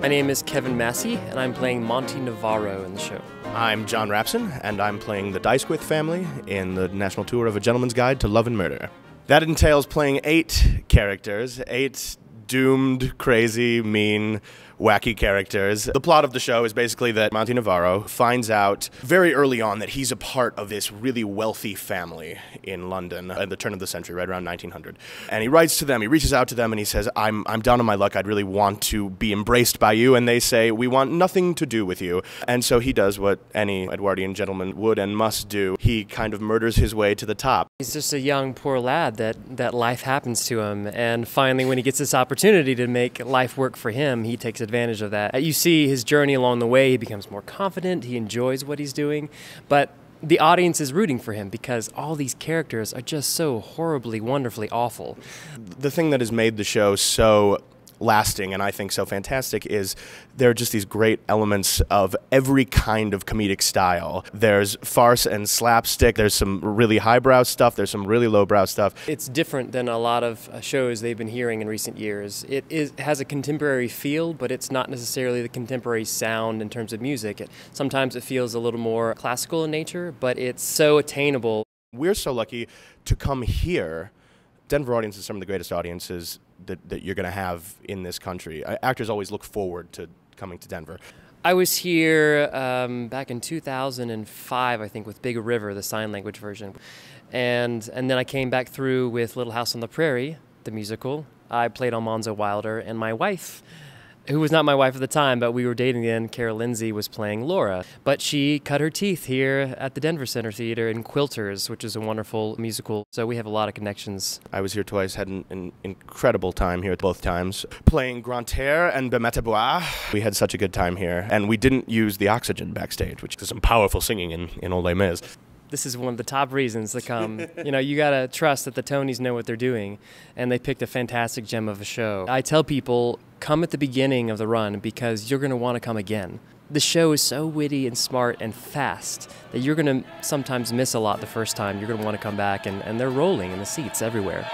My name is Kevin Massey, and I'm playing Monty Navarro in the show. I'm John Rapson, and I'm playing the D'Ysquith family in the national tour of A Gentleman's Guide to Love and Murder. That entails playing 8 characters, 8 doomed, crazy, mean, wacky characters. The plot of the show is basically that Monty Navarro finds out very early on that he's a part of this really wealthy family in London at the turn of the century, right around 1900. And he writes to them, he reaches out to them, and he says, I'm down on my luck, I'd really want to be embraced by you. And they say, we want nothing to do with you. And so he does what any Edwardian gentleman would and must do. He kind of murders his way to the top. He's just a young, poor lad that life happens to him. And finally, when he gets this opportunity to make life work for him, he takes advantage of that. You see his journey along the way, he becomes more confident, he enjoys what he's doing, but the audience is rooting for him because all these characters are just so horribly, wonderfully awful. The thing that has made the show so lasting and I think so fantastic is there are just these great elements of every kind of comedic style. There's farce and slapstick, there's some really highbrow stuff, there's some really lowbrow stuff. It's different than a lot of shows they've been hearing in recent years. It has a contemporary feel, but it's not necessarily the contemporary sound in terms of music. Sometimes it feels a little more classical in nature, but it's so attainable. We're so lucky to come here. Denver audience is some of the greatest audiences that you're going to have in this country. Actors always look forward to coming to Denver. I was here back in 2005, I think, with Big River, the sign language version. And then I came back through with Little House on the Prairie, the musical. I played Almanzo Wilder, and my wife, who was not my wife at the time, but we were dating then, Kara Lindsay, was playing Laura. But she cut her teeth here at the Denver Center Theater in Quilters, which is a wonderful musical, so we have a lot of connections. I was here twice, had an incredible time here both times, playing Grantaire and Bemetebois. We had such a good time here, and we didn't use the oxygen backstage, which is some powerful singing in Ole Miss. This is one of the top reasons to come. You know, you gotta trust that the Tonys know what they're doing, and they picked a fantastic gem of a show. I tell people, come at the beginning of the run because you're gonna wanna come again. The show is so witty and smart and fast that you're gonna sometimes miss a lot the first time. You're gonna wanna come back, and they're rolling in the seats everywhere.